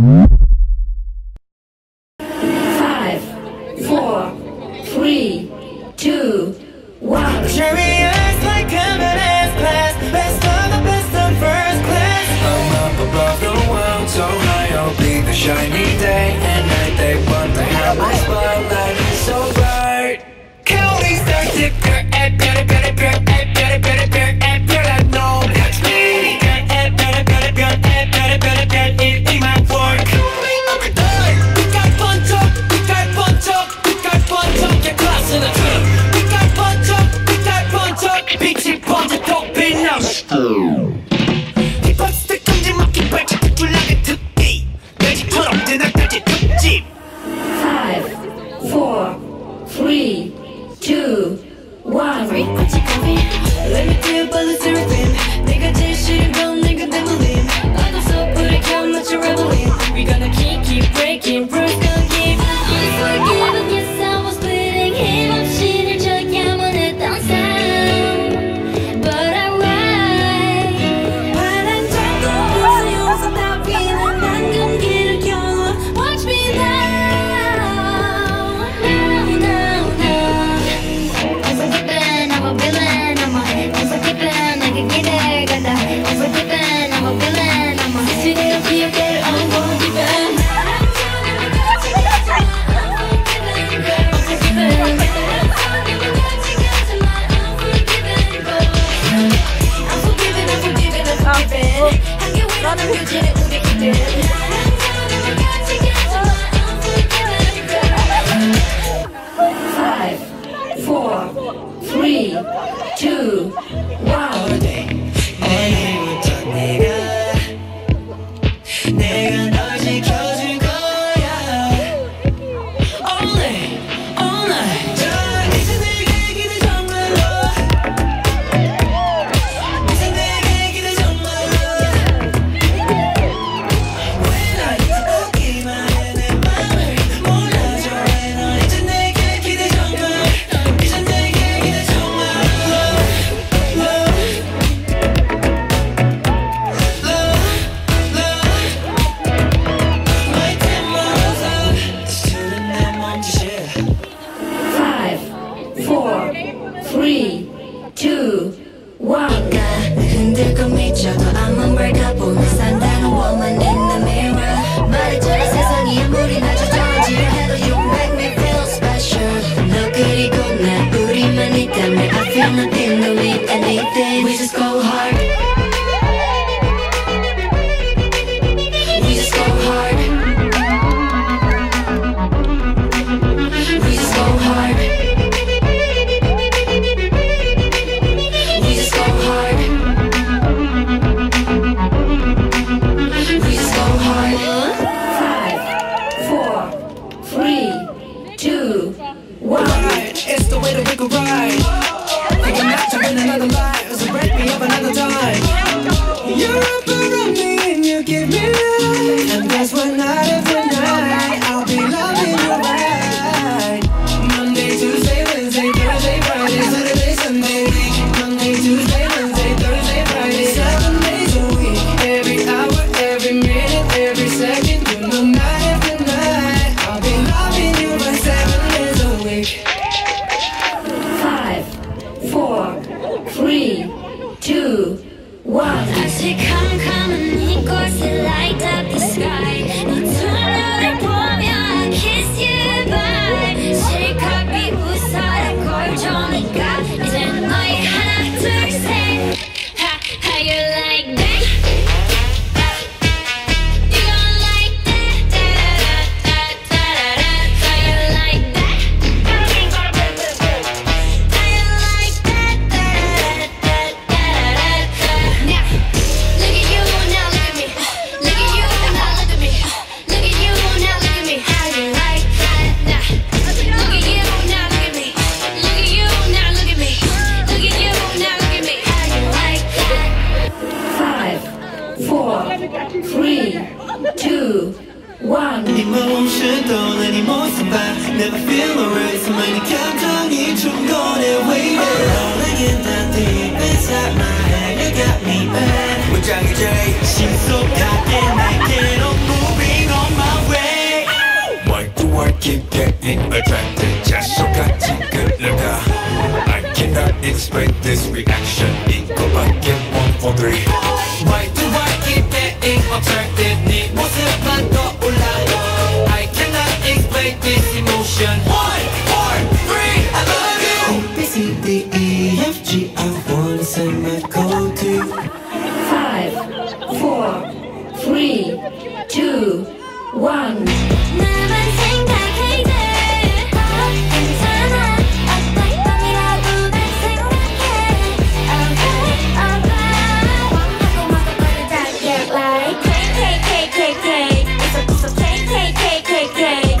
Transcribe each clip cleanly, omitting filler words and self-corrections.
5, 4, 3, 2, 1. Treat me eyes like M&S class. Best of the best on first class. I'm up above the world, so high I'll be the shiny day and night. They wonder how my spotlight is so bright. Can we start to pair at She's so goddamn naked, I'm moving on. keep getting attracted. Just so got to good look. I cannot explain this reaction. Equal bucket 1 for 3. Why do I keep getting attracted? 네 모습만 떠올라요. I cannot explain this emotion. 1, 4, 3, I love you. A, B, C, D, E, F, G, I wanna send my call to 5, 4, 3, 2, 1. 나만 생각해 이제. 괜찮아. 어떤 밤이라고만 생각해. Okay, alright. 하고 먹어 버려 다 get like KKKKK. It's a KKKKK.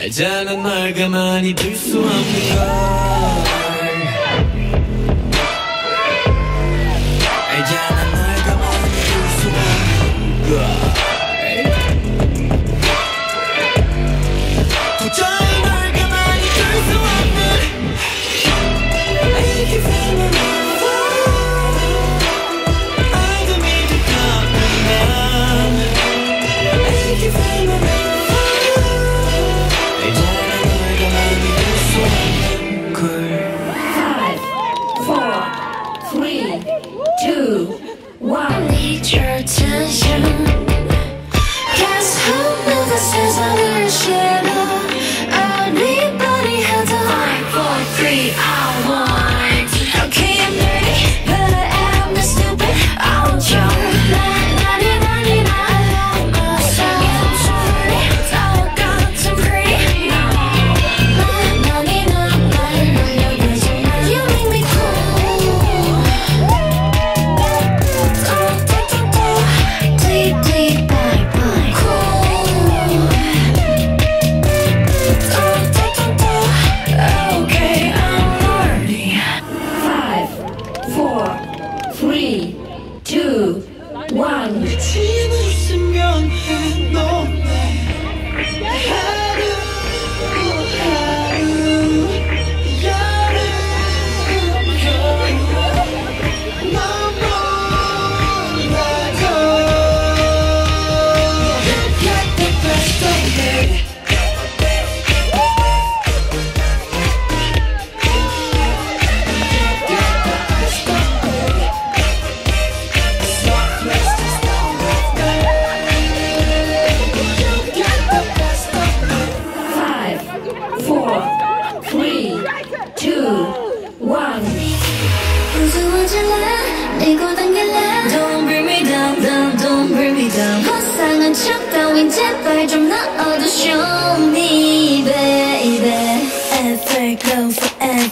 أجال النغمان يدوسوا أمي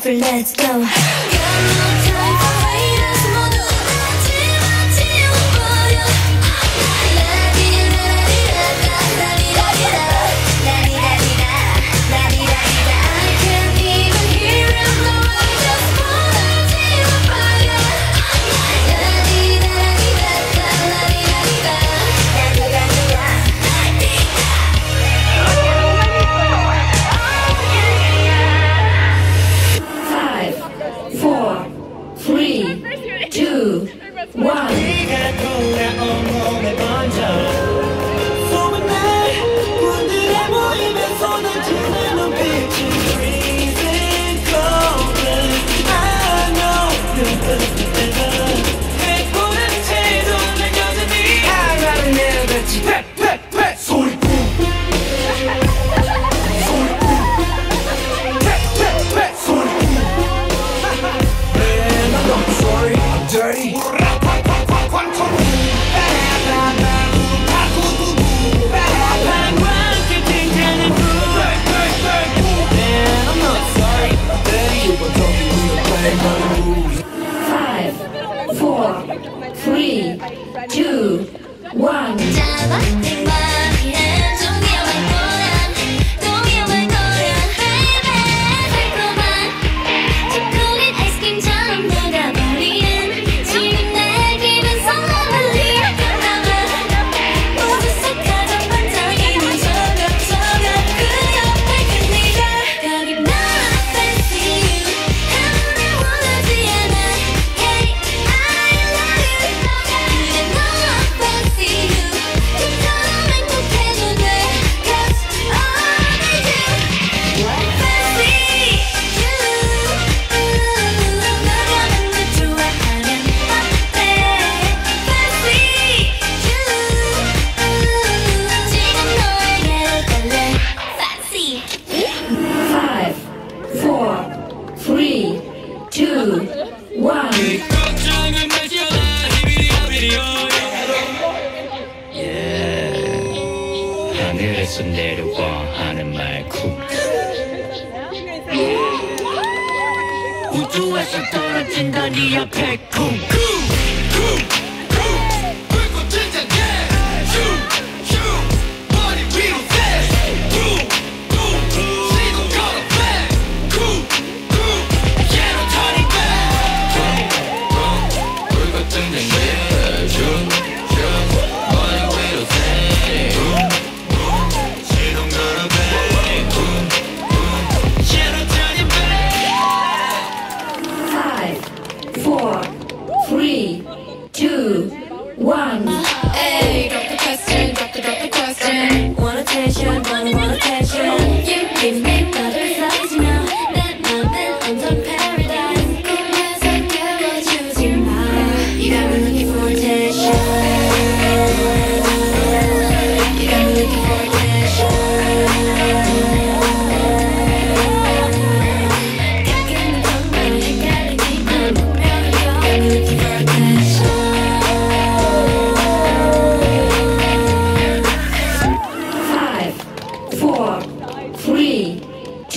Let's go.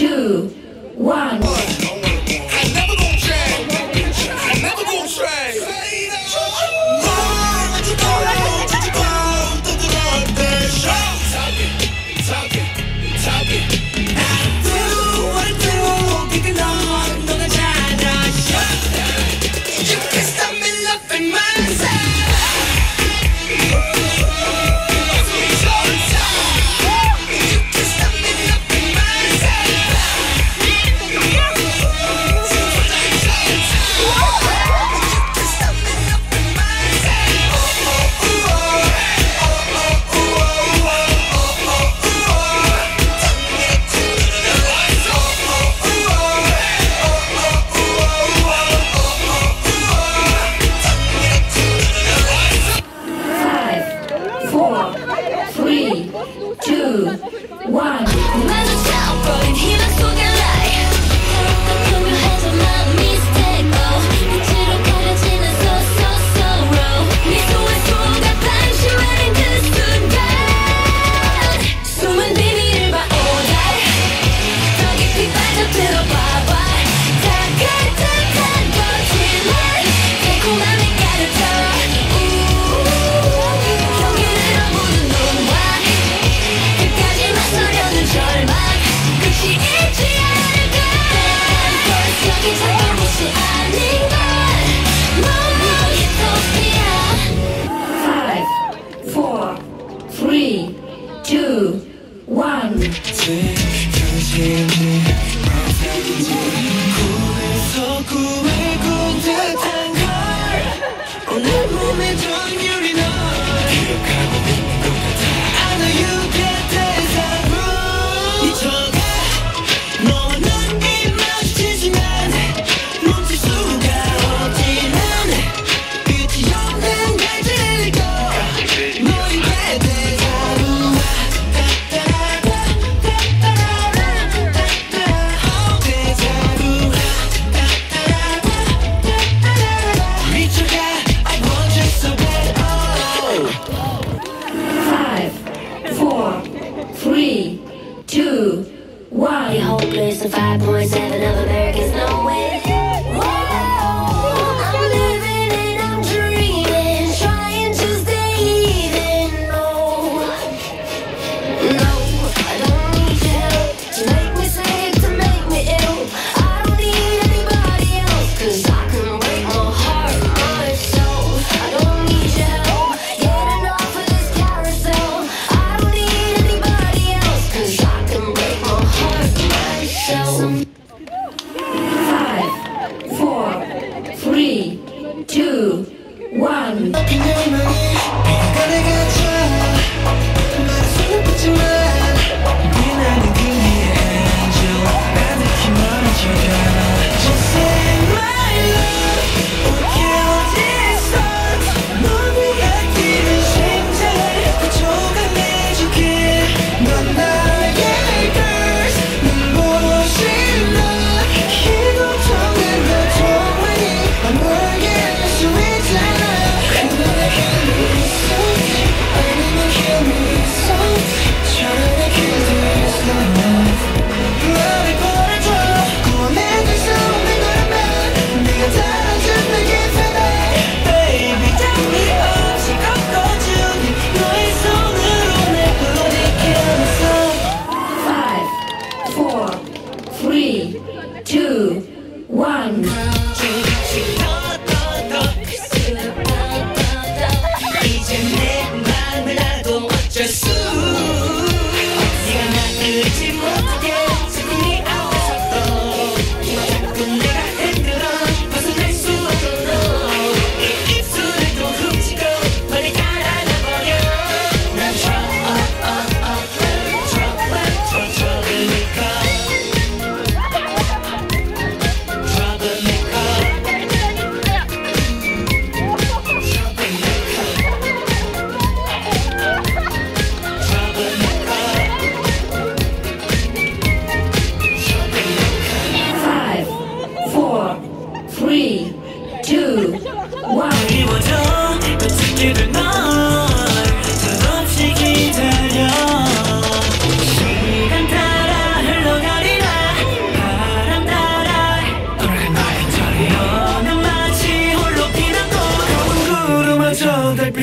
2, 1.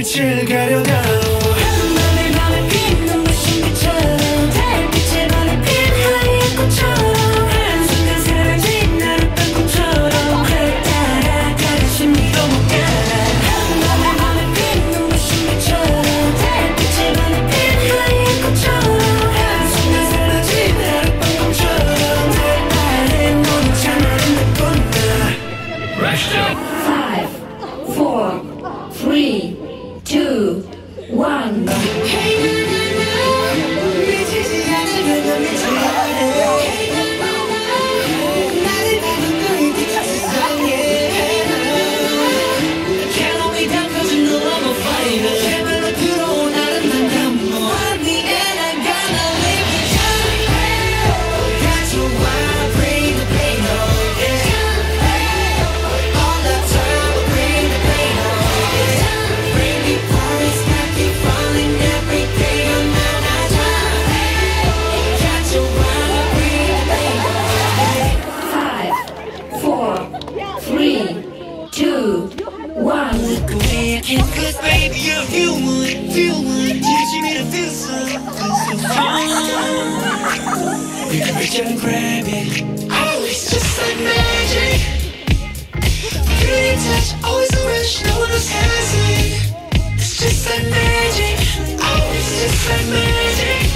불빛을 가려다 and grab it. Oh, it's just like magic. Beauty touch, always a rush, no one else has it. It's just like magic. Oh, it's just like magic.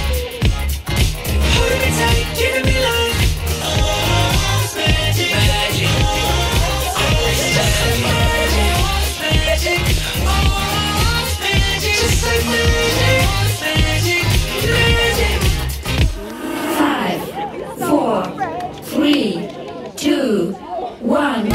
Hold me tight, give me life. Oh, it's magic. Magic. Oh, it's just like magic. Oh, it's magic. Oh, it's magic. Just like magic. Oh, it's magic. Magic. 3, 2, 1.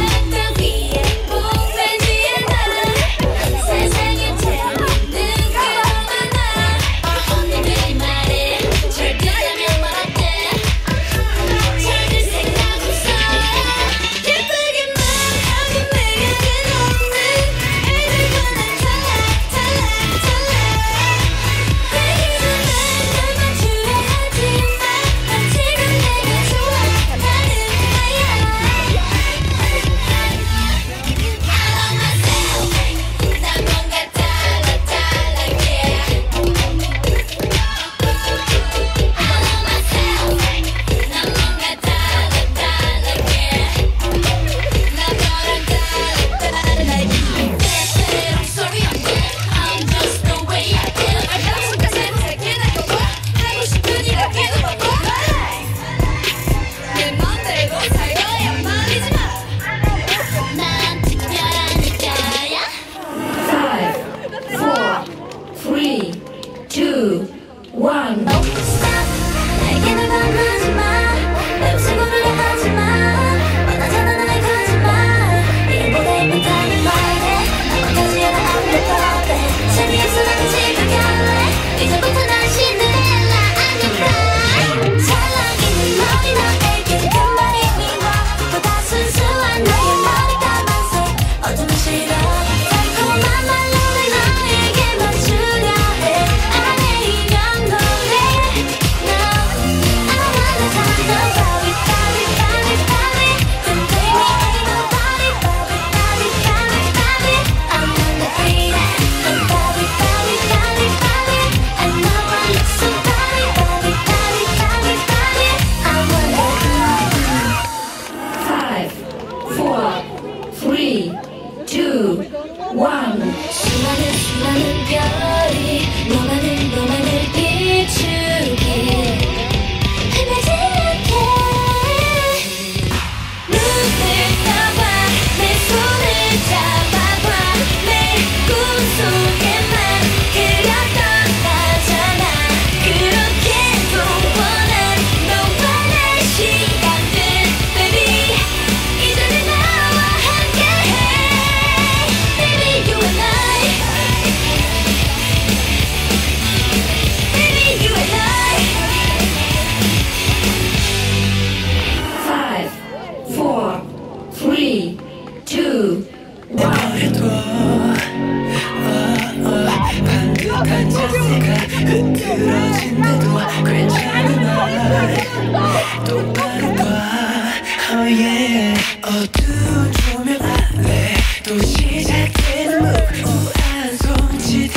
어두운 조명 아래 또 시작되는 무한 손짓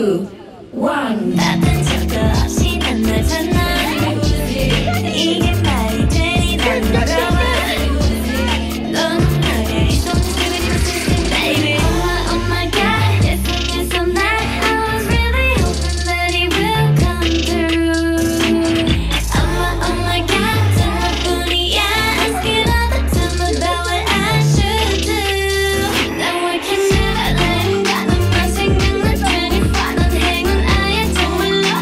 2, 1. 나는 적도 없이 난 널 찾나 이게 말이 되니 난 돌아와 너는 나를 이 손길을 잃었을 때 baby oh my god it's just so nice I was really hoping that it will come through oh my god 저뿐이야 asking all the time about what I should do now I can do I let it go 너만 생각날 테니까 넌 행운 아예 정말로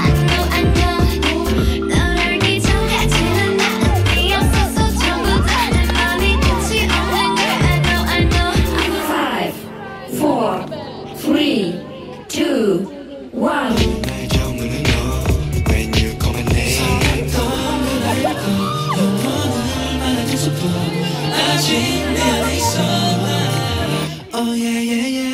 I know I know 널 알기 전까지는 나는 네 없었어 전부 다 내 맘이 끝이 없는 걸 I know I know 5, 4, 3, 2, 1 날 정우는 너 when you call my name 선을 알고 영원을 말해준 소품 아직 내 안에 있어 Oh yeah yeah yeah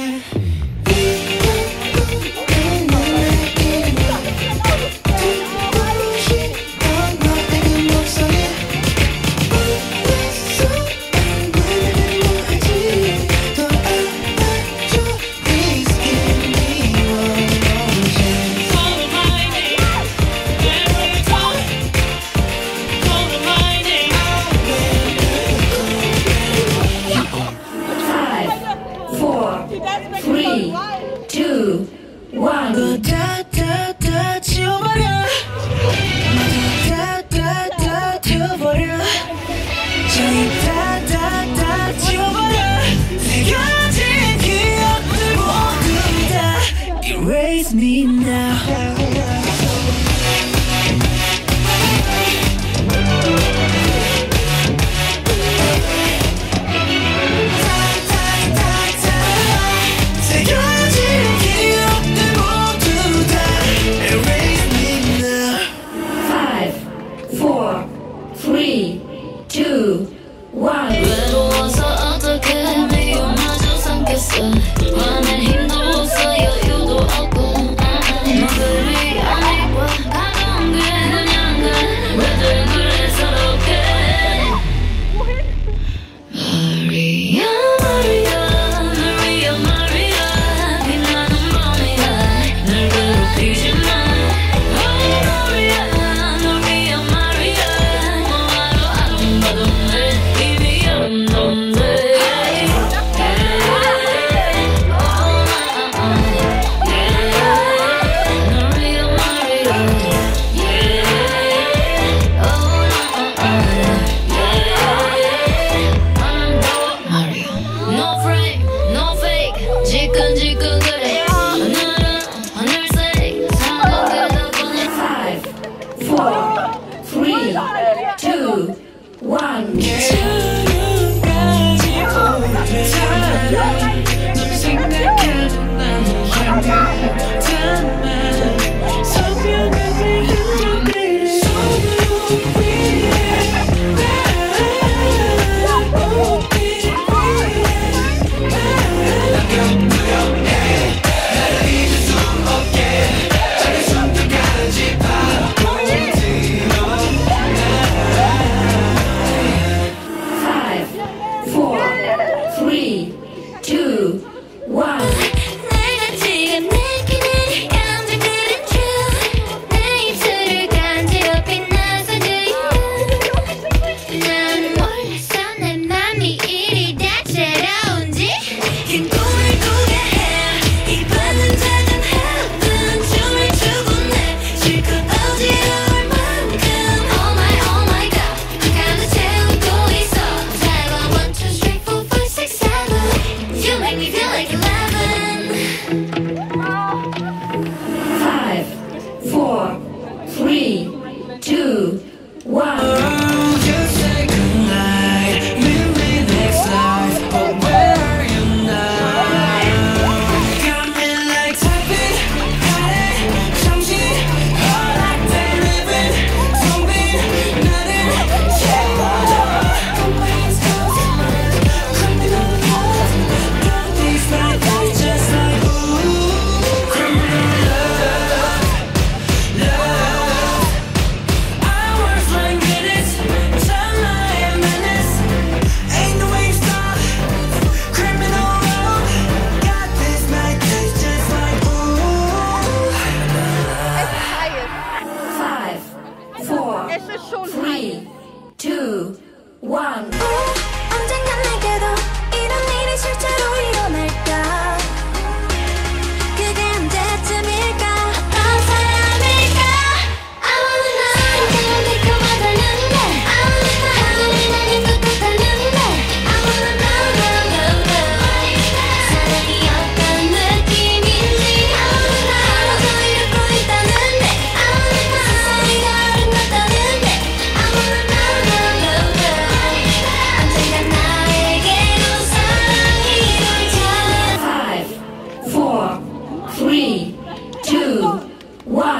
Erase me now. I'm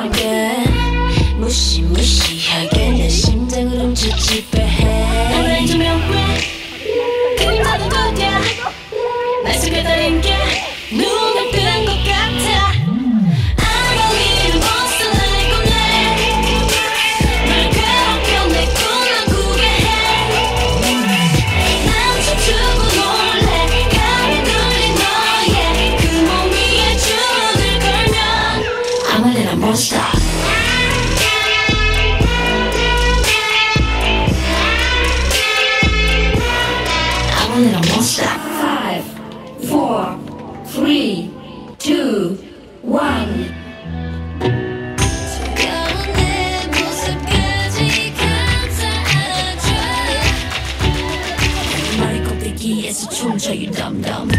again. 무시무시하게 내 심장을 훔쳐 지배해. 너를 두면 왜 그림 다른 거야. 날 속여다린 게 눈에 뜨는 것 같아. Stop. I'm a little monster. 5, 4, 3, 2, 1. 머리 껍데기에서 춤춰 you dumb dumb.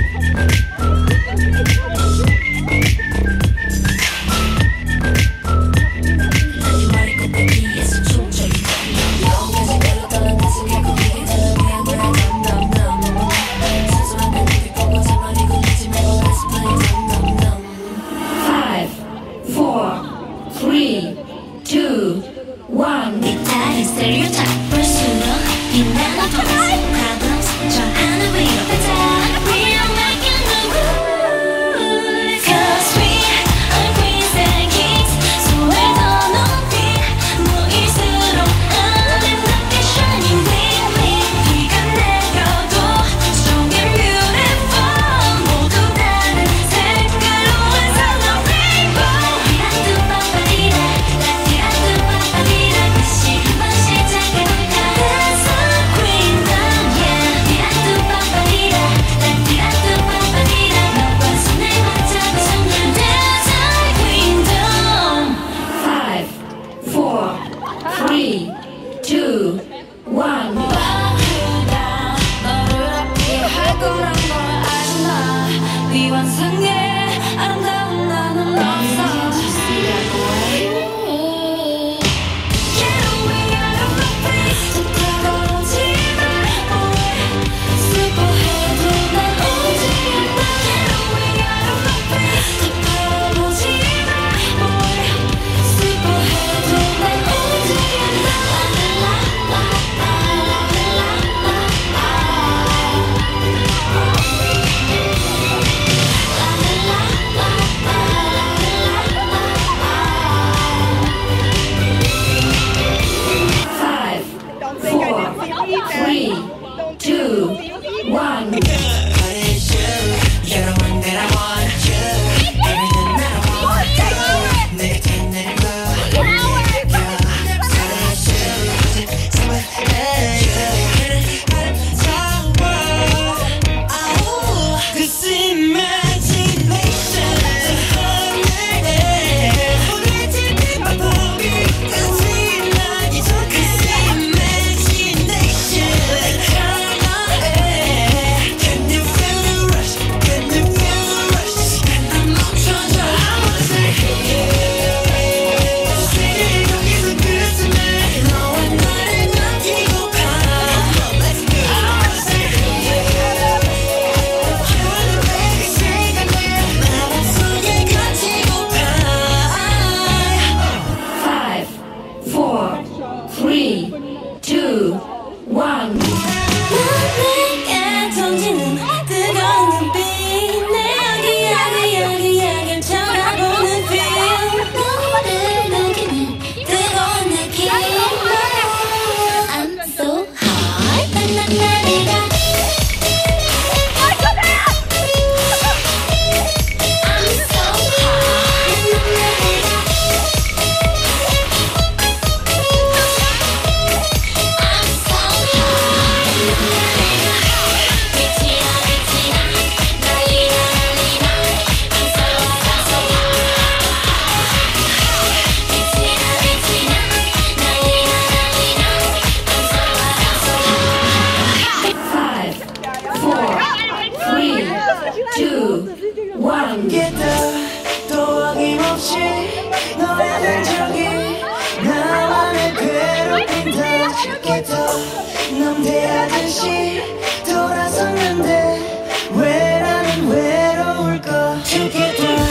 Together.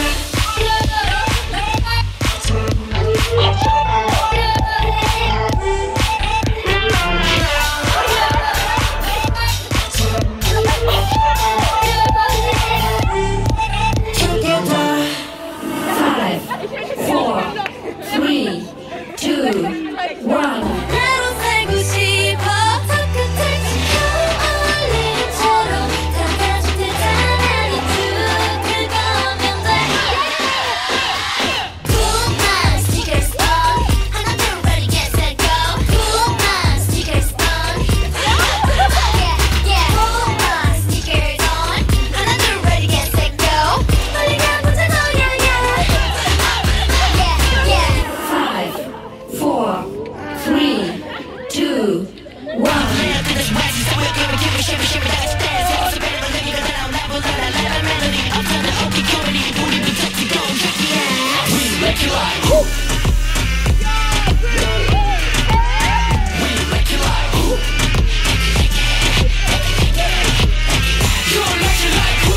lick you like. We lick you like. You lick you like who?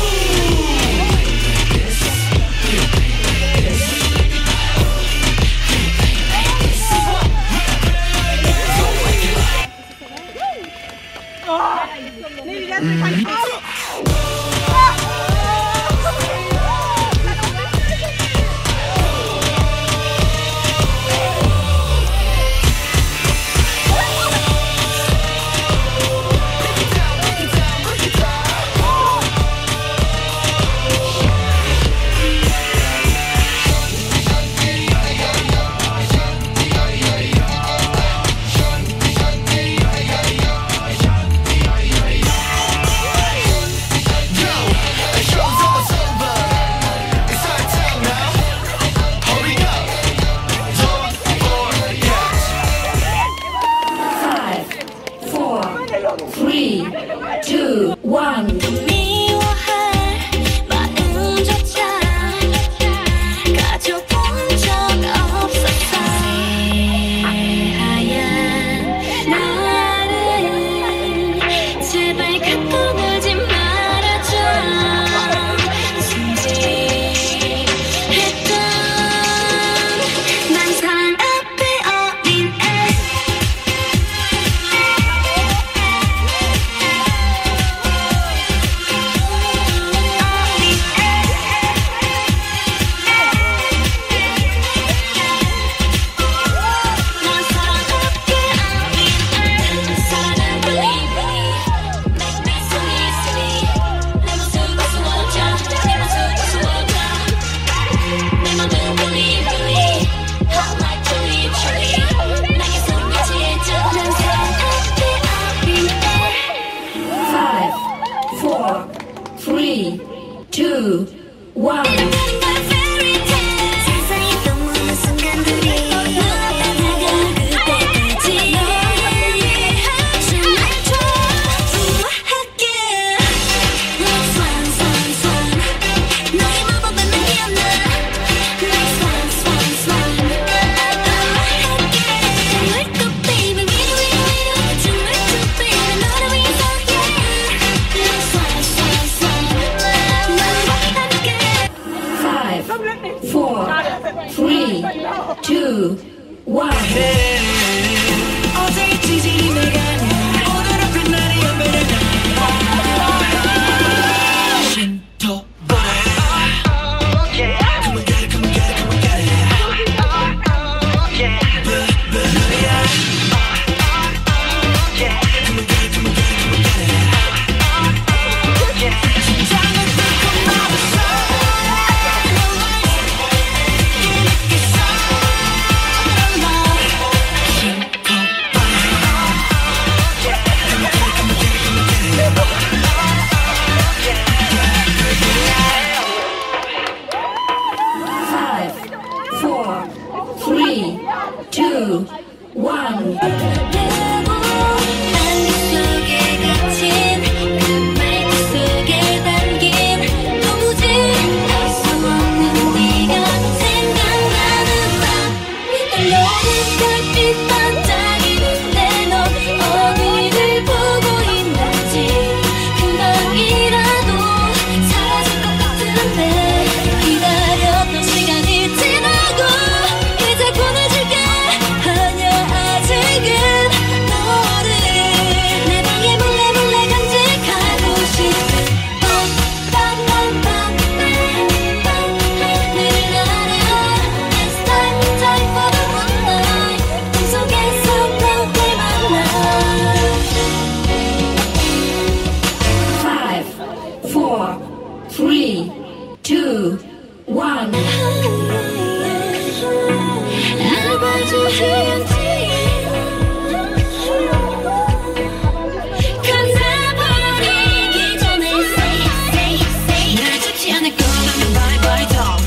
Break down.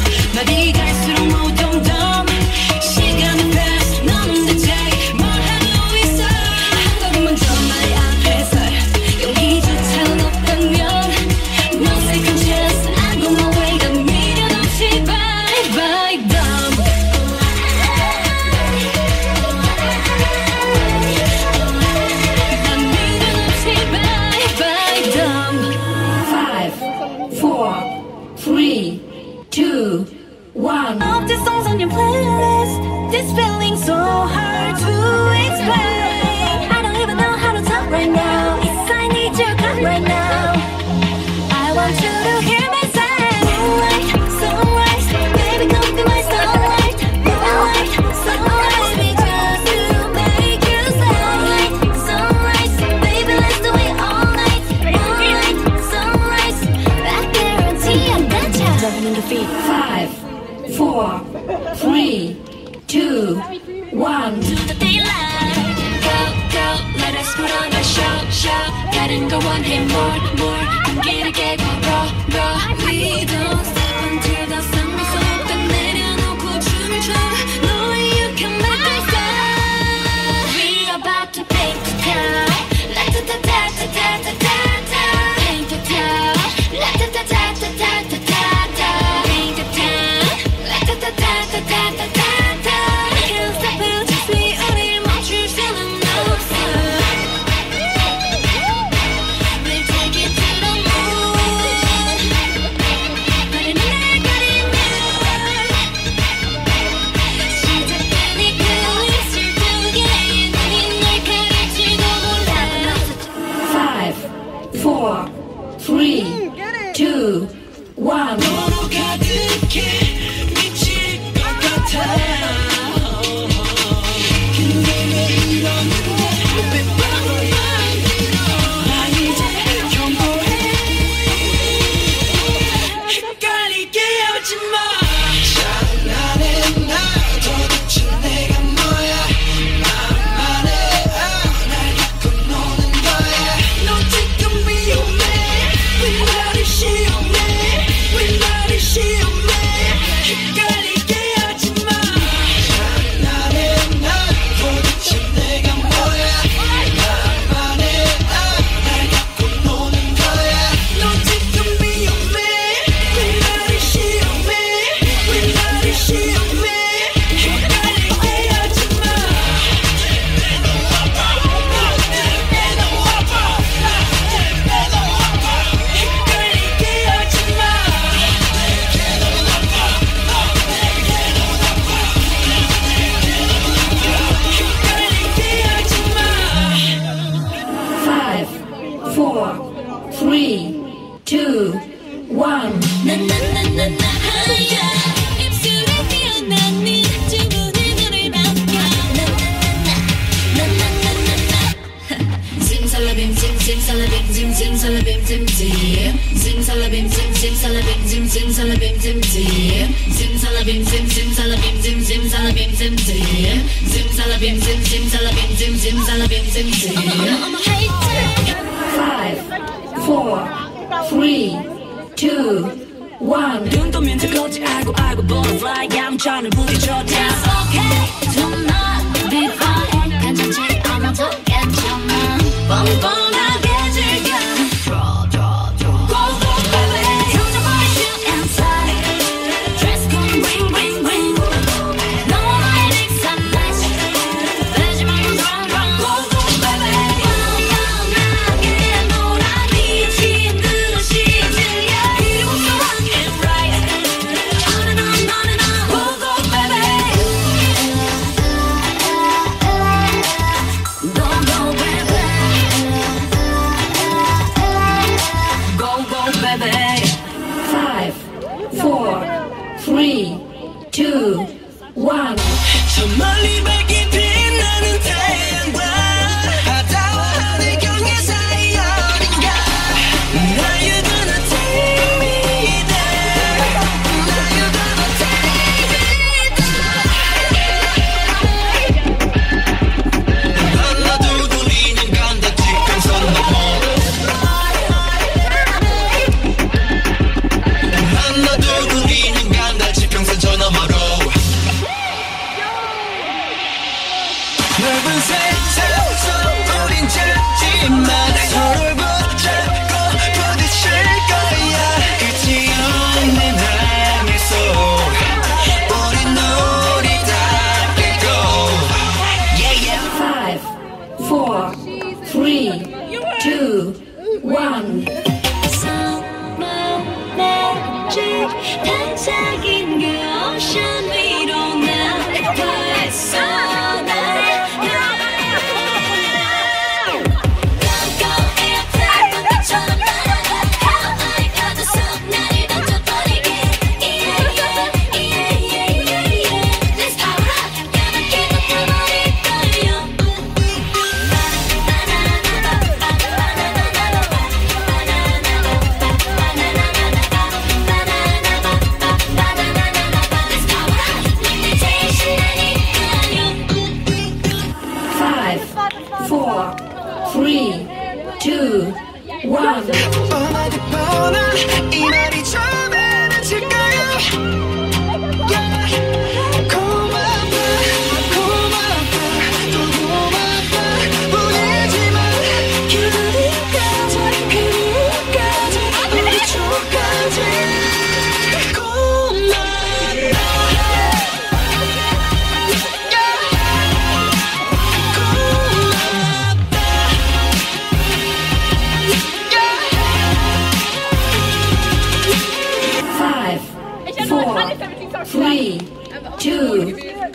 this feeling so hard to explain. I don't even know how to talk right now. It's I need your gun right now. I want you to hear me say, moonlight, sunrise, baby come be my starlight. Moonlight, sunrise, me just to make you say. Moonlight, sunrise, baby let's do it all night. Moonlight, sunrise, I guarantee I'm gotcha. 7 feet, 5, 4, 3, 2, 1. To the daylight, go, go, let us put on a show, show. 다른 거 원해, more, more. 안 길게 걸어, raw. We don't stop until the sun is up. 딱 내려놓고 춤을 춰. Knowing you can make us stop. We about to paint the town. La ta ta ta ta ta ta ta ta. Paint the town. La ta ta ta ta ta ta ta ta. Paint the town. La ta ta ta ta ta ta ta.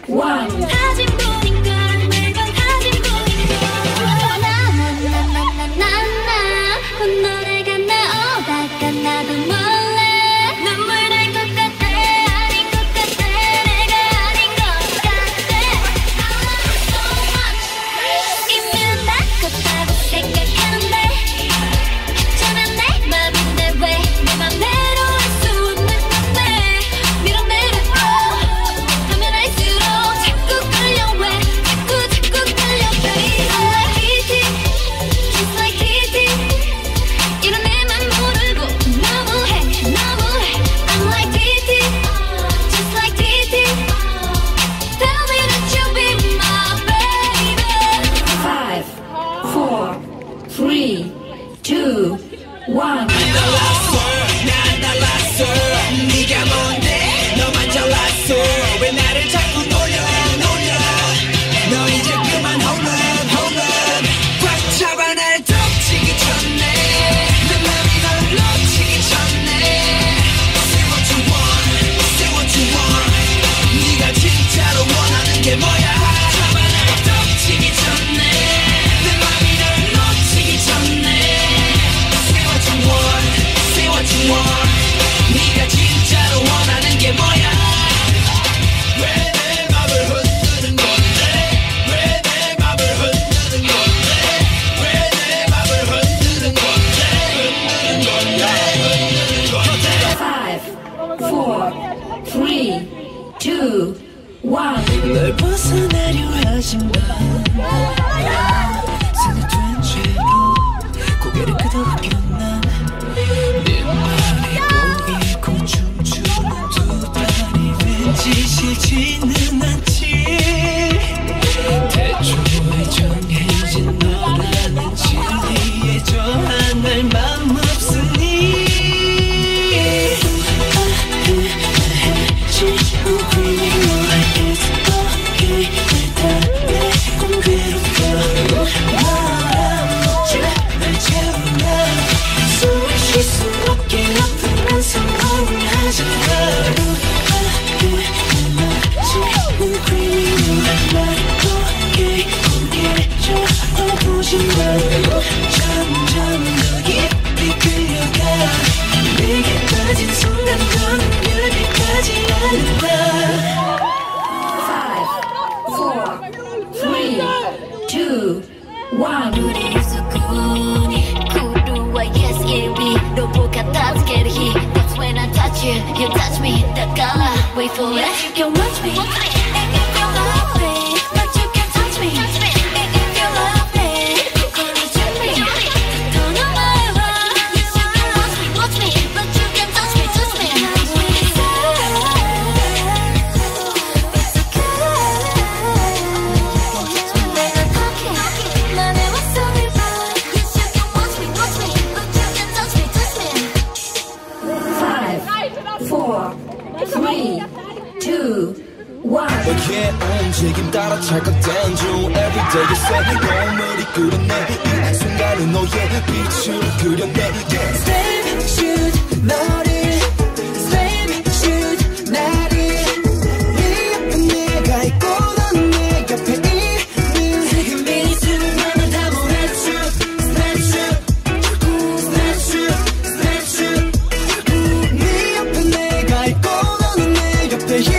3, 2, 1. I'm the last word, not the last word. 네가 뭔데, 너만 잘났어. 왜 나를 자꾸 놀려, 놀려. 너 이제 그만 hold up, hold up. 꽉 잡아 날 덮치기 전에, 내 맘이 널 놓치기 전에. Say what you want, say what you want. 네가 진짜로 원하는 게 뭐야? 잡아 날 덮치기 전에. 네가 진짜로 원하는 게 뭐야? 왜 내 맘을 흔드는 건데? 왜 내 맘을 흔드는 건데? 왜 내 맘을 흔드는 건데? 흔드는 건데? 흔드는 건데? 5, 4, 3, 2, 1. 널 벗어나려 하지만 스며든 죄로 고개를 끄덕여 지치지는 않지. 대충 정해진 너라는 진리에 저한 날 맘 없으니 That's when I touch you, you touch me. The color, wait for it. You can watch me. If you love me, but you can touch me. If you love me, call me to me. Don't know my love. You can watch me, but you can touch me, touch me. It's okay. My name was sorry, but you can watch me, but you can touch me, touch me. 5, 4, 3, 2, 1. 이렇게 움직임 따라 찰칵된 중 Everyday you say 몸을 이끌어내 이 순간은 너의 빛을 그려내 Slam, shoot, 너를 Slam, shoot, 나를 네 옆에 내가 있고 넌 내 옆에 있는 지금 이 순간을 다 보냈죠 Slam, shoot, Slam, shoot, Slam, shoot 네 옆에 내가 있고 넌 내 옆에 있는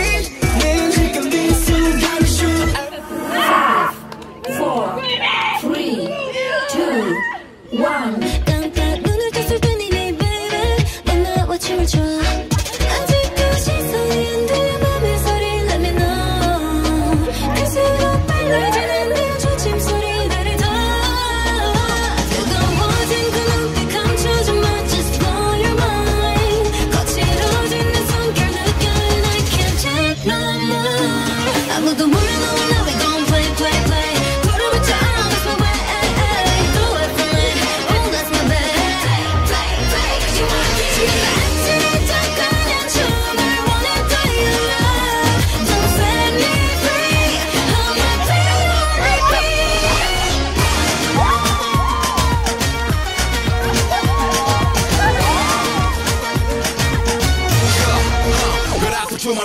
my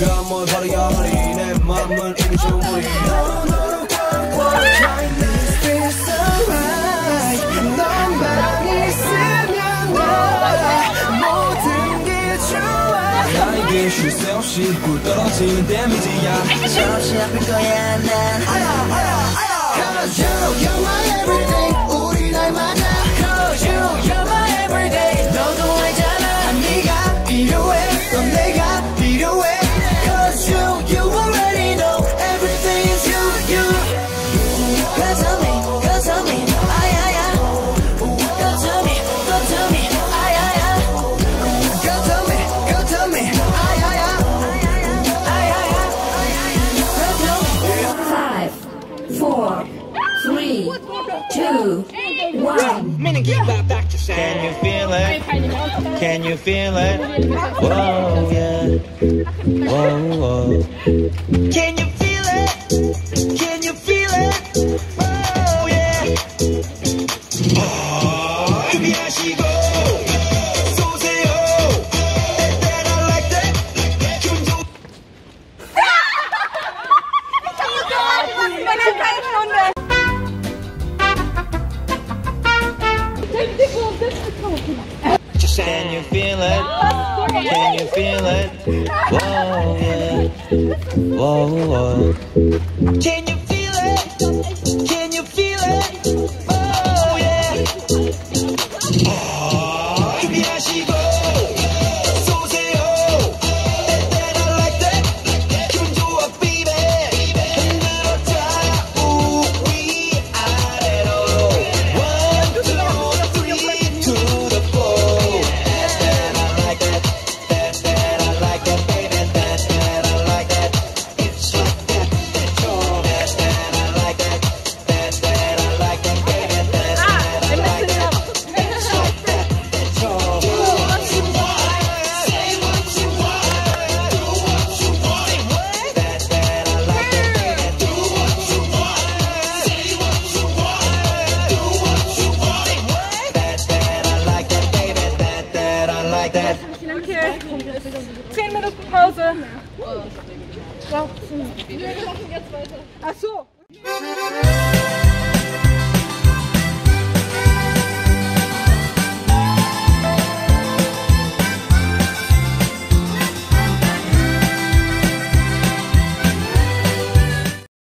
내가 뭘 버려야 하니 내 맘은 이미 충분히 너로 너로 가고 Chinese feels alright 너만 있으면 나 모든 게 좋아 나에게 쉴 새 없이 꿀 떨어지는 데미지야 잠시 아플 거야 난 Cause you, you're my everything 우리 날 만나 Cause you, you're my everyday 너도 알잖아 네가 필요해 넌 내가 필요해 You already know everything is you, you. Cause of me, Can you feel it? Can you feel it? Whoa, yeah. Whoa, whoa. Can you feel it? Can you feel it? Oh, yeah. Oh, 준비하시고 쏘세요. That I like that. 기분 좋은. Can you feel it? Can you feel it? Whoa, yeah. Whoa, whoa. Can you feel it? Can you feel it? Oh, yeah. Oh, 준비하시고 쏘세요. That I like that. 기분 좋아, baby. 흔들어자 우리 아래로. 1, 2, 3, to the floor. Pause. Ach so.